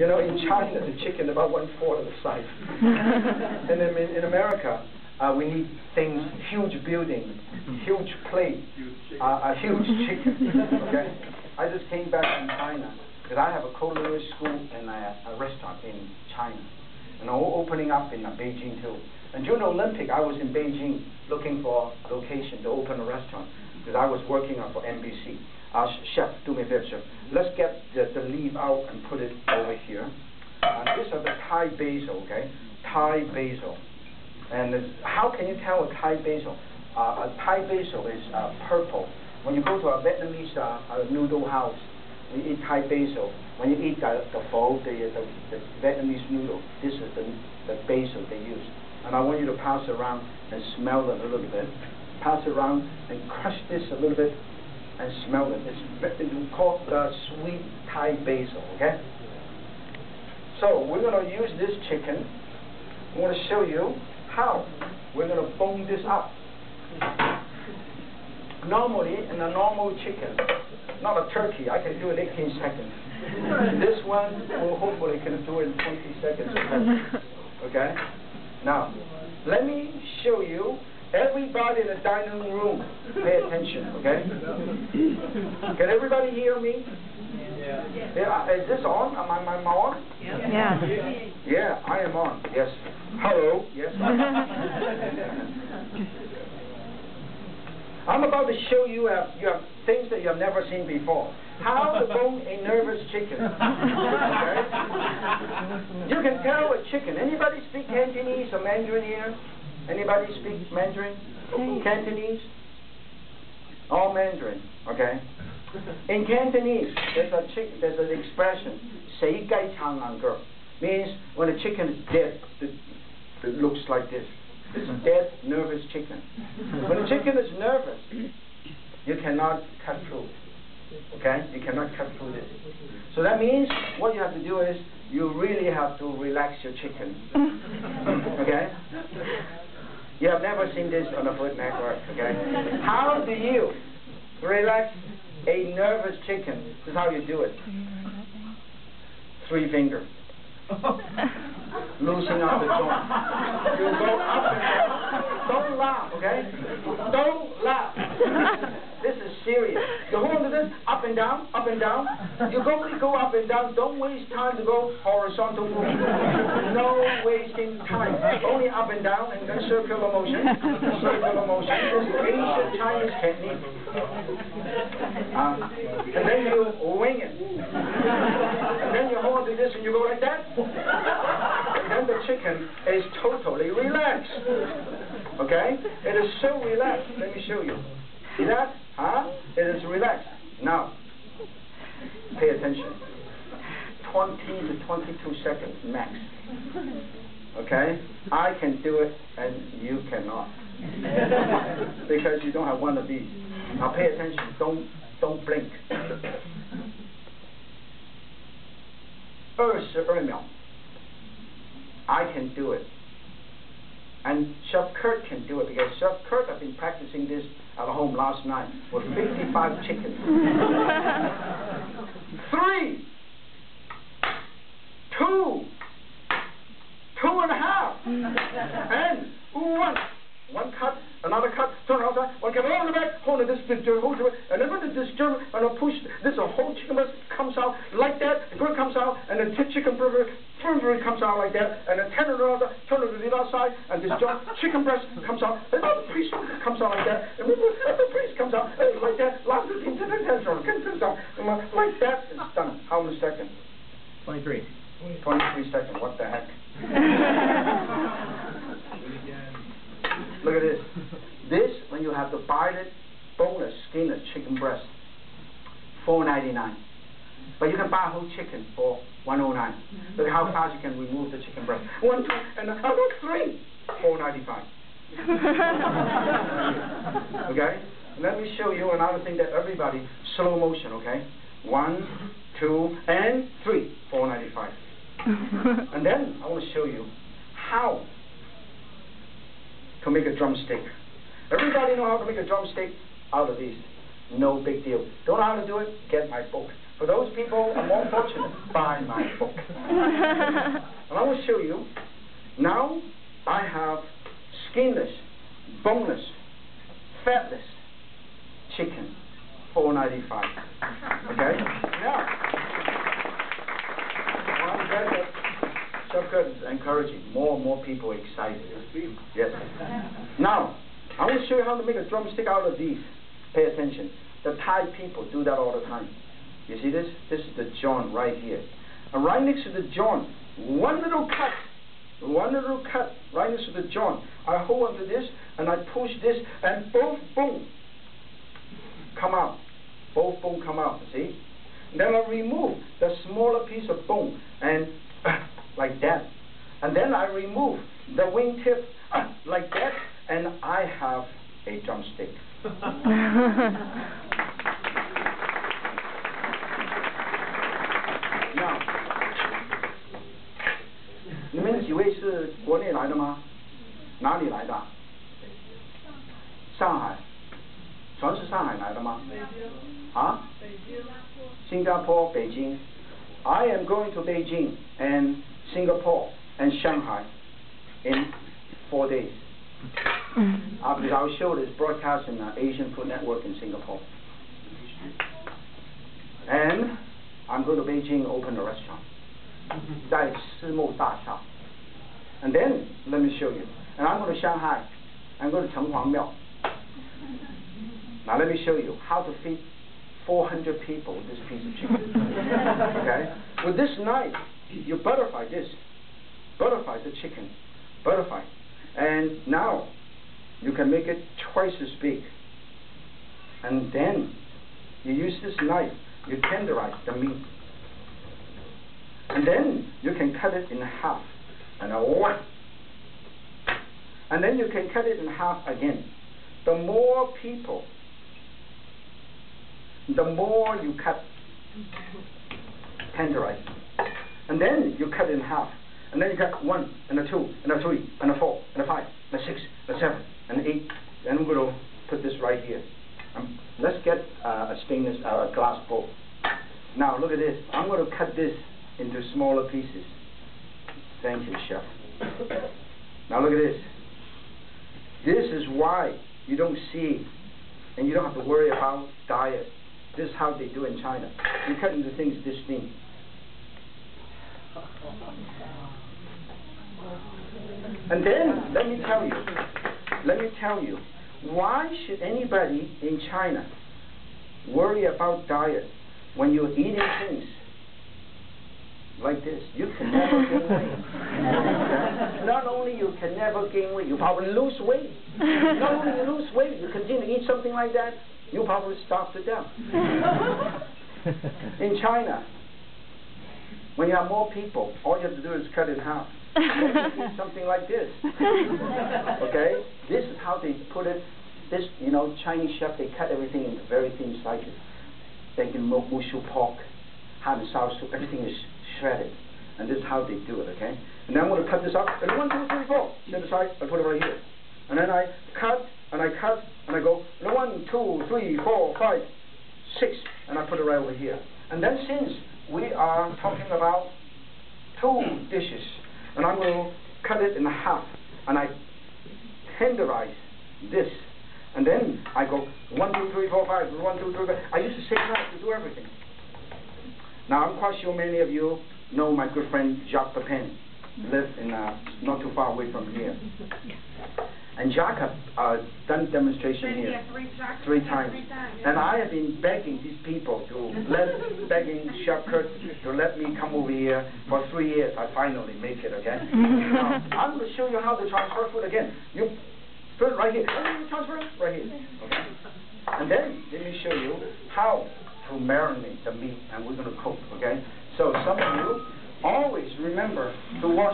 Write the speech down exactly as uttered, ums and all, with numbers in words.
You know, in China, the chicken about one fourth of the size. And then in, in America, uh, we need things, huge building, huge plate, a uh, huge chicken. Okay, I just came back from China because I have a culinary school and a, a restaurant in China, and all opening up in uh, Beijing too. And during the Olympic, I was in Beijing looking for a location to open a restaurant because I was working uh, for N B C. Uh, chef, do me a favor, chef. Let's get the, the leaf out and put it over here. And uh, these are the Thai basil, okay? Thai basil. And how can you tell a Thai basil? Uh, a Thai basil is uh, purple. When you go to a Vietnamese uh, a noodle house, you eat Thai basil. When you eat the, the pho, the, the, the Vietnamese noodle, this is the, the basil they use. And I want you to pass around and smell it a little bit. Pass around and crush this a little bit. And smell it. It's called the sweet Thai basil, okay? So we're going to use this chicken. I want to show you how we're going to bone this up. Normally, in a normal chicken, not a turkey, I can do it in eighteen seconds. This one, well, hopefully can do it in twenty seconds or less. Okay? Now, let me show you. Everybody in the dining room, pay attention, okay? Can everybody hear me? Yeah. Yeah. Is this on? Am I, am I on? Yeah. Yeah. Yeah, I am on. Yes. Hello. Yes. I'm about to show you uh, you have things that you have never seen before. How to bone a nervous chicken. Okay? You can tell a chicken. Anybody speak Cantonese or Mandarin here? Anybody speak Mandarin? Hey. Cantonese? All Mandarin, okay? In Cantonese, there's a chick, there's an expression, "sei gai chang ang ge," means when a chicken is dead, it, it looks like this. It's a dead, nervous chicken. When a chicken is nervous, you cannot cut through. Okay? You cannot cut through this. So that means what you have to do is you really have to relax your chicken. Okay? You have never seen this on a Food Network, okay? How do you relax a nervous chicken? This is how you do it. Three fingers. Loosen up the joint. You go up and down. Don't laugh, okay? Don't laugh. This is serious. You hold this up and down, up and down. You go, go up and down. Don't waste time to go horizontal movement. No wasting time. Only up and down and then circular motion. Circular motion. This is Asian Chinese technique. Uh, and then you wing it. And then you hold to this and you go like that. And then the chicken is totally relaxed. Okay? It is so relaxed. Let me show you. See that? Huh? It is relaxed. Now, pay attention. twenty to twenty-two seconds max. Okay? I can do it and you cannot. Because you don't have one of these. Now pay attention. Don't, don't blink. twenty-two秒. I can do it. And Chef Kurt can do it because Chef Kurt have been practicing this at home last night with fifty-five chickens. Three, two, two and a half, and one. One cut, another cut, turn outside, one cut, hold it back, hold it, this, this, hold it, and then put this germ, and I push, this a whole chicken breast comes out like that, the bird comes out, and the chicken burger, burger comes out like that, and then turn it around, turn it to the other side, and this germ, chicken breast comes out, and the priest comes out like that, and the priest comes out, and like that, last fifteen to the tension, like that, it's done. How many seconds? twenty-three. twenty-three seconds, what the heck? Look at this. This, when you have to bite it, bone it, skin it, chicken breast, four ninety-nine. But you can buy a whole chicken for one oh nine. Mm-hmm. Look how fast you can remove the chicken breast. One, two, and another three, four ninety-five. Okay? Let me show you another thing that everybody, slow motion, okay? One, two, and three, four ninety-five. And then I want to show you how to make a drumstick. Everybody know how to make a drumstick out of these. No big deal. Don't know how to do it? Get my book. For those people who are more fortunate, buy my book. And I will show you. Now I have skinless, boneless, fatless chicken, four ninety-five. Okay? Now, one better. Chef Curtis is encouraging more and more people excited. Yes. Now, I will show you how to make a drumstick out of these. Pay attention. The Thai people do that all the time. You see this? This is the joint right here. And right next to the joint, one little cut. One little cut right next to the joint. I hold onto this and I push this and both boom come out. Both bone come out, see? And then I remove the smaller piece of bone and uh, like that. And then I remove the wingtip uh, like that, and I have a drumstick. Now, 你们几位是国内来的吗？哪里来的？上海，全是上海来的吗？啊？新加坡、北京。 I am going to Beijing and Singapore and Shanghai in four days. Uh, because our show is broadcast in uh, Asian Food Network in Singapore. And I'm going to Beijing open a restaurant. And then, let me show you. And I'm going to Shanghai. I'm going to Chenghuang Miao. Now let me show you how to feed four hundred people with this piece of chicken. Okay? With this knife, you butterfly this. Butterfly the chicken. Butterfly. And now, you can make it twice as big. And then, you use this knife. You tenderize the meat. And then, you can cut it in half. And a one. And then you can cut it in half again. The more people, the more you cut, tenderize. And then you cut it in half. And then you cut one, and a two, and a three, and a four, and a five, and a six, and a seven, and an eight. And I'm going to put this right here. Um, let's get uh, a stainless, uh, a glass bowl. Now look at this. I'm going to cut this into smaller pieces. Thank you, Chef. Now look at this. This is why you don't see, and you don't have to worry about diet. This is how they do in China. You cut into things this thing. And then, let me tell you, let me tell you, why should anybody in China worry about diet when you're eating things like this? You can never gain weight. Not only you can never gain weight, you probably lose weight. Not only you lose weight, you continue to eat something like that, you probably starve to death. In China, when you have more people, all you have to do is cut in half. Something like this. Okay? This is how they put it. This, you know, Chinese chef, they cut everything into very thin slices. They can make mushu pork, ham sauce, everything is shredded. And this is how they do it, okay? And then I'm going to cut this up. And one, two, three, four. Set aside, I put it right here. And then I cut, and I cut, and I go, and one, two, three, four, five, six. And I put it right over here. And then since we are talking about two dishes, and I'm going to cut it in half, and I tenderize this. And then I go, one, two, three, four, five, one, two, three, four. I use the same knife to do everything. Now, I'm quite sure many of you know my good friend Jacques Pepin, lives in, uh, not too far away from here. And Jacques has uh, done a demonstration here yeah, three, Jacques, three, times. three times. And I have been begging these people to let, begging Chef Kurt to let me come over here for three years. I finally make it, okay? Now, I'm going to show you how to transfer food again. You put it right here. How do you transfer it? Right here. Okay? And then, let me show you how to marinate the meat, and we're going to cook, okay? So some of you always remember to wash